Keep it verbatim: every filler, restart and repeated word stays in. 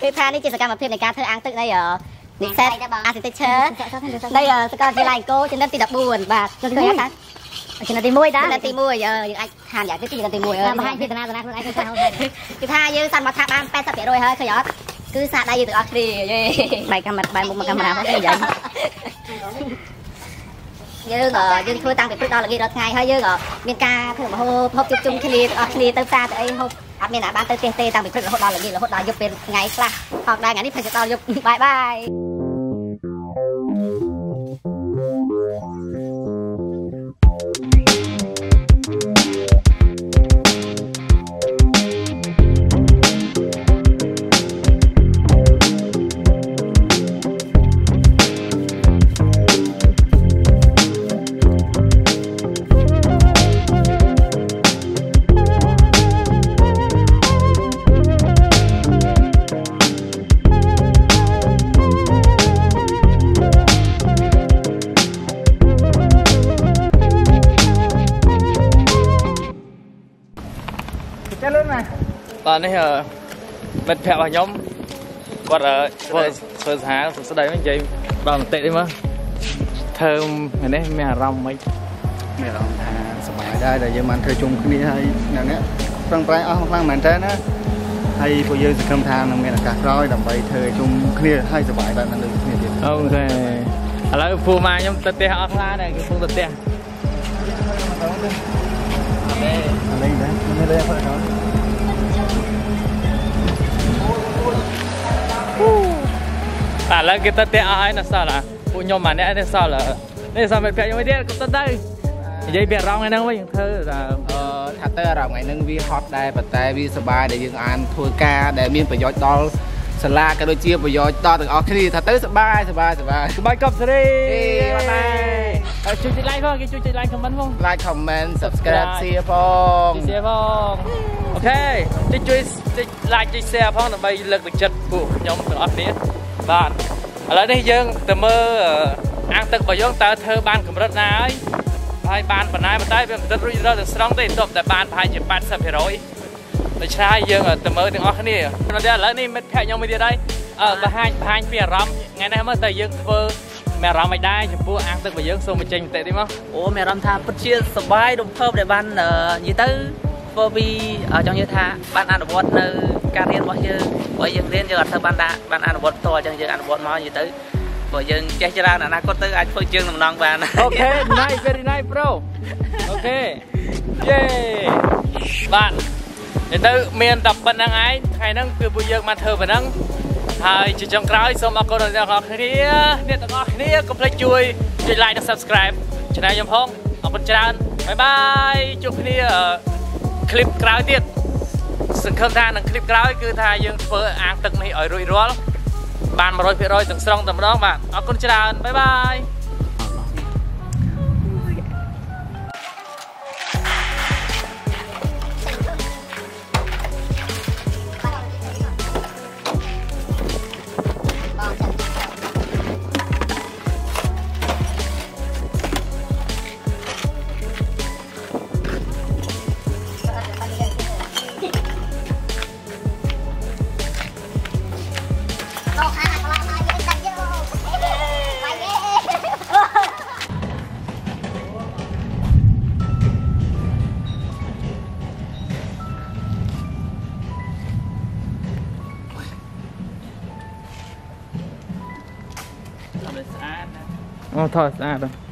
cứ tha đi chỉ sự cam phim này cá thưa ăn tự đây ở đi xe architecture đây ở con cái lành cô trên đất thì đập buồn và cho tôi ăn trên đất thì môi đã thì môi giờ anh hàn giải cái gì thì môi mà hai viên tana tana anh không sao cứ tha như săn mà tháp ăn pe sập rồi hơi khởi gió cứ sạt đây từ ở thì bài cam mặt bài một mặt cam nào không vậy dương ở dương thôi tăng việc đó là ghi đợt ngày hơi dương ở miền ca thường mà hô hô chung chung khi đi tới xa tới hôอันนี้นะบ้านเตยเตยตามไปขึ้นรถดาวอย่างนี้รถดาวยุบเป็นไงกล้าออกได้ไงนี่เพจดาวยุบบายบายตอนนี้เออมันแผ่วย้อมก็เออเธอหาสุดใดไม่ใจตอนเตะได้มั้ยเธอเห็นไหมไม่หารำไหมไม่หารำทางสมัยได้แต่ยังมันเธอจุ่มขึ้นนี่ให้นั่นเนี่ยตั้งใจเอาข้างมันแท้นะให้พวกยืนคำทางนั่งเมียนกาดร้อยดำไปเธอจุ่มขึ้นให้สบายแบบนั้นเลยโอเคแล้วฟูมาย้อมเตะเตะเอาข้างเนี่ยคือฟูเตะเตะอะไรอีกนะไม่ได้เพราะเขาà là cái tết ai là sao là phụ nhau mà nãy nên sao là nên sao mệt mệt nhau mới đi cũng tết đây dây bẹt rong ngày nâng với những thứ là thà tết rong ngày nâng vì hot đây bật tai vì sờ bài để những ăn thua ca để miên phải giói to sờ la cái đôi chia phải giói to được ok đi thà tết sờ bài sờ bài sờ bài sờ bài cọp sờ đi bye bye เออช่วยกดไลค์พ่อแกช่วยกดไลค์คอมเมนต์พ่อไลค์คอมเมนต์ subscribe เชียร์พ่อเชียร์พ่อโอเคจะช่วยจะไลค์จะแชร์พ่อหน่อยไปเลิกไปจัดบุกยอมตัวอันนี้บ้านอะไรนี่ยังแต่เมื่ออ่างตึกบ่อยย้อนตาเธอบ้านของรัตนาไอ้บ้านปัญหามันได้เป็นตึกรุ่ยเราจะสร้างได้จบแต่บ้านภายจะปั้นสามร้อยไม่ใช่ยังแต่เมื่อถึงออกนี่เราได้แล้วนี่มันแพงยังไม่ได้เออมาให้ให้เปียรำไงนะเมื่อแต่ยังเฟอร์แม่รำไม่ได้ฉันพูดอ่างตึกบ่อยย้อนส่งมาจริงแต่ได้มั้งโอ้แม่รำทาปุ๊บเชียร์สบายดมเพิ่มในบ้านเอ่อยี่ตื้อเฟอร์บีเอ่อจังยี่ทาบ้านอ่านบทเอ่อการเรียนบ่อยยังบ่อยยังเรียนยังกับเธอบ้านด่าบ้านอ่านบทต่อจังยังอ่านบทมายี่ตื้อบ่อยยังแจ๊กจะได้นะนะก็ตื้ออันเฟอร์เชียร์น้ำน้องบ้านโอเคไนท์ very nice bro โอเคเย้บ้านยี่ตื้อเมียนตับบ้านนั่งไอ้ใครนั่งคือบ่อยยังมาเธอบ้านนั่งไทยจะจังไกรสมัครคนเดียวกันนี้เนี่ยต่างกันนี้ก็เพลย์ช่วยช่วยไลค์และ subscribe ชนะยมพงศ์ขอบคุณจานบ๊ายบายจุกนี้คลิปกราวติดสังเคราะห์ทางคลิปกราวคือไทยยังเฟอร์อ่างตึกไม่อ่อยรุ่ยร้อนบานมาร้อยพี่ร้อยตึกสร้างตึกร้องบ้านขอบคุณจานบ๊ายบายOh, toss that.